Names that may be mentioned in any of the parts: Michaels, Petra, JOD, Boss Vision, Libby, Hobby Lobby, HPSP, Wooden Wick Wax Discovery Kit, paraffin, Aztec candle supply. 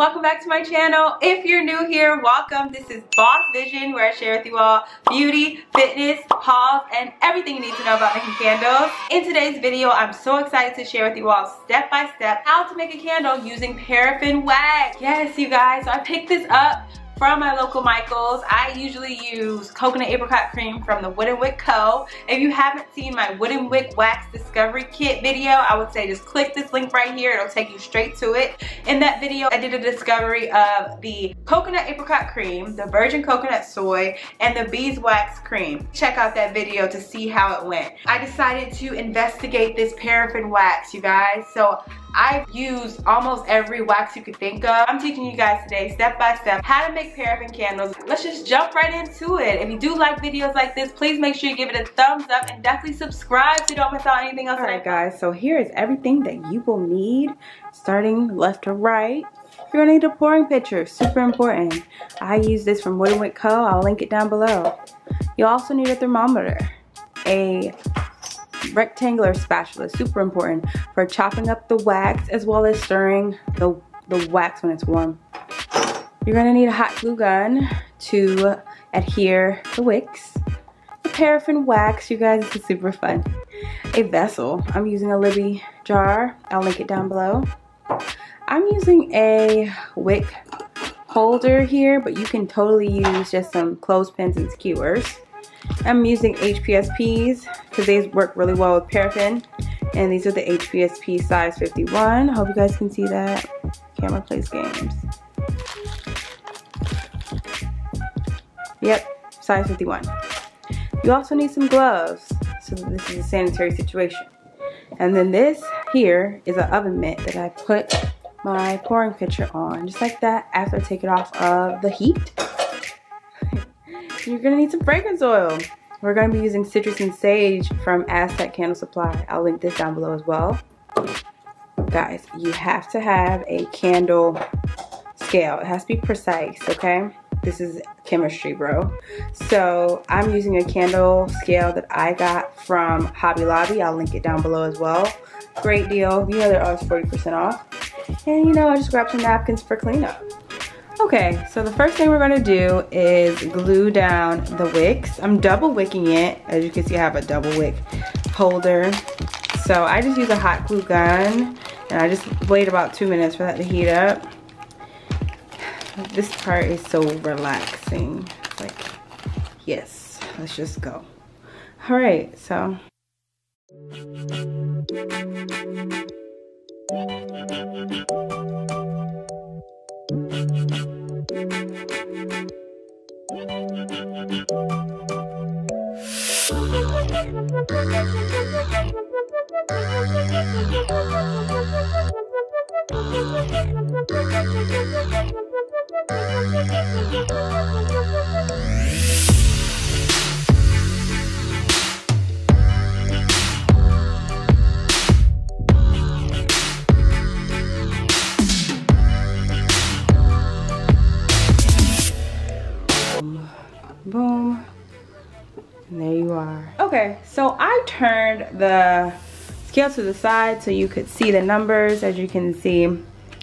welcome back to my channel. If you're new here, welcome. This is Boss Vision, where I share with you all beauty, fitness, hauls, and everything you need to know about making candles. In today's video, I'm so excited to share with you all step by step how to make a candle using paraffin wax. Yes, you guys, so I picked this up from my local Michaels. I usually use coconut apricot cream from the Wooden Wick Co. If you haven't seen my Wooden Wick Wax Discovery Kit video, I would say just click this link right here. It'll take you straight to it. In that video, I did a discovery of the coconut apricot cream, the virgin coconut soy, and the beeswax cream. Check out that video to see how it went. I decided to investigate this paraffin wax, you guys. So I've used almost every wax you could think of. I'm teaching you guys today, step by step, how to make paraffin candles. Let's just jump right into it. If you do like videos like this, please make sure you give it a thumbs up and definitely subscribe so you don't miss out anything else. All right, guys, so here is everything that you will need, starting left to right. You're gonna need a pouring pitcher, super important. I use this from Wooden Wick Co. I'll link it down below. You'll also need a thermometer, a rectangular spatula, super important for chopping up the wax as well as stirring the wax when it's warm. You're gonna need a hot glue gun to adhere the wicks. The paraffin wax, you guys, this is super fun. A vessel, I'm using a Libby jar, I'll link it down below. I'm using a wick holder here, but you can totally use just some clothespins and skewers. I'm using HPSPs because these work really well with paraffin, and these are the HPSP size 51. Hope you guys can see that. Camera plays games. Yep, size 51. You also need some gloves, so this is a sanitary situation. And then this here is an oven mitt that I put my pouring pitcher on, just like that, after I take it off of the heat. You're gonna need some fragrance oil. We're gonna be using citrus and sage from Aztec Candle Supply. I'll link this down below as well. Guys, you have to have a candle scale. It has to be precise, okay? This is chemistry, bro. So I'm using a candle scale that I got from Hobby Lobby. I'll link it down below as well. Great deal. You know they're always 40% off. And you know, I just grabbed some napkins for cleanup. Okay, so the first thing we're gonna do is glue down the wicks. I'm double wicking it. As you can see, I have a double wick holder. So I just use a hot glue gun, and I just wait about 2 minutes for that to heat up. This part is so relaxing. It's like, yes, let's just go. All right, so. Boom. And there you are. Okay, so I turned the scale to the side so you could see the numbers. As you can see,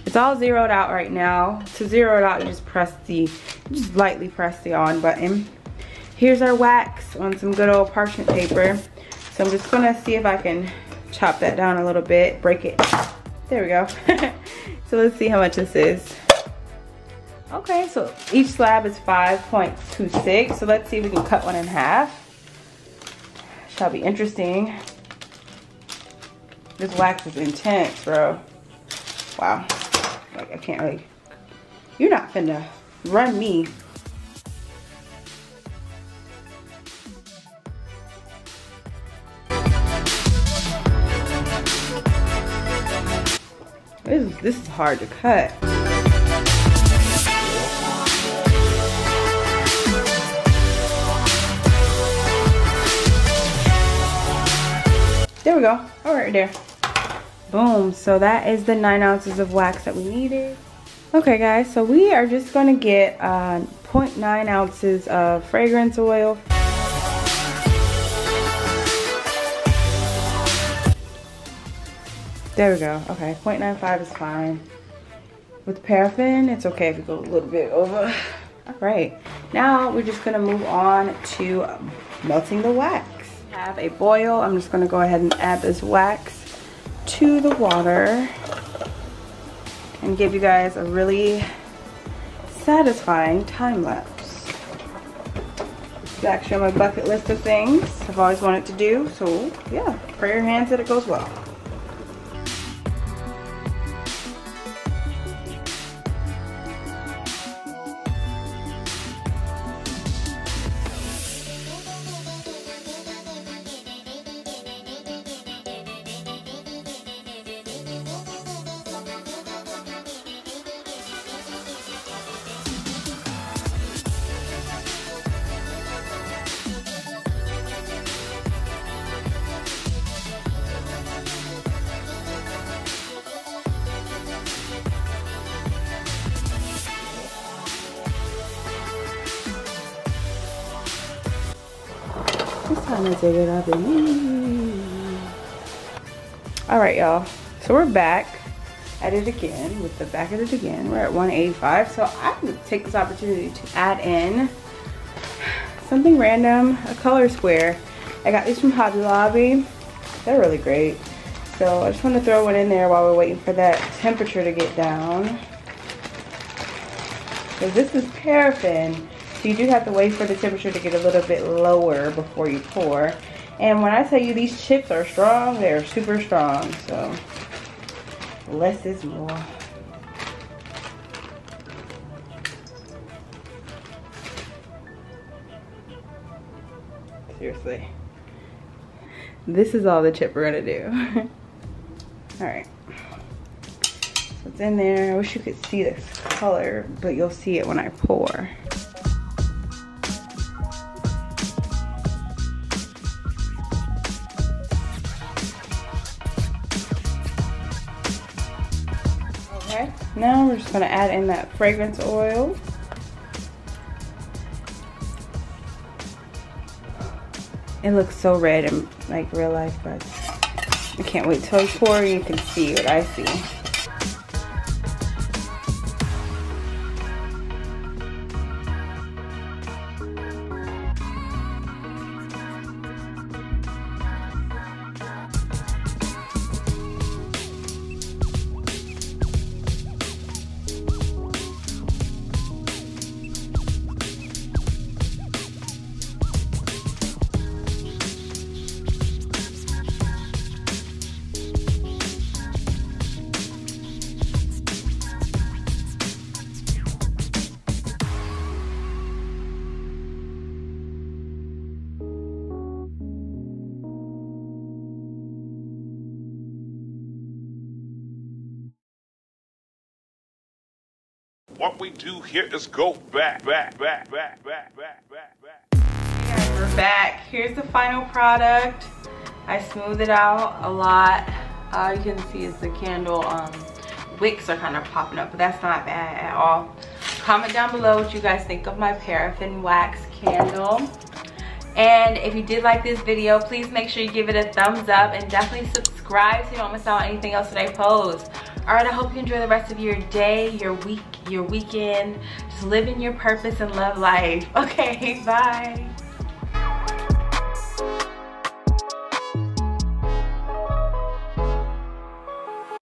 it's all zeroed out right now. To zero it out, you just press the, just lightly press the on button. Here's our wax on some good old parchment paper. So I'm just gonna see if I can chop that down a little bit, break it. There we go. So let's see how much this is. Okay, so each slab is 5.26, so let's see if we can cut one in half. Shall be interesting. This wax is intense, bro. Wow. Like, I can't really... You're not finna run me. This is hard to cut. There we go, all right there. Boom, so that is the 9 ounces of wax that we needed. Okay guys, so we are just gonna get 0.9 ounces of fragrance oil. There we go, okay, 0.95 is fine. with paraffin, it's okay if you go a little bit over. All right, now we're just gonna move on to melting the wax. I have a boil. I'm just gonna go ahead and add this wax to the water and give you guys a really satisfying time lapse. It's actually on my bucket list of things I've always wanted to do, so yeah, pray your hands that it goes well. Alright y'all, so we're back at it again with the back of it again. We're at 185, so I'm going to take this opportunity to add in something random, a color square. I got these from Hobby Lobby. They're really great. So I just want to throw one in there while we're waiting for that temperature to get down. So this is paraffin. So you do have to wait for the temperature to get a little bit lower before you pour. And when I tell you these chips are strong, they're super strong. So less is more. Seriously. This is all the chip we're gonna do. All right. So it's in there. I wish you could see this color, but you'll see it when I pour. Now we're just going to add in that fragrance oil. It looks so red in like real life, but I can't wait till I pour. You can see what I see. What we do here is go back. Hey guys, we're back. Here's the final product. I smoothed it out a lot. All you can see is the candle wicks are kind of popping up, but that's not bad at all. Comment down below what you guys think of my paraffin wax candle. And if you did like this video, please make sure you give it a thumbs up and definitely subscribe so you don't miss out on anything else that I post. Alright, I hope you enjoy the rest of your day, your week, your weekend. Just living your purpose and love life. Okay, bye.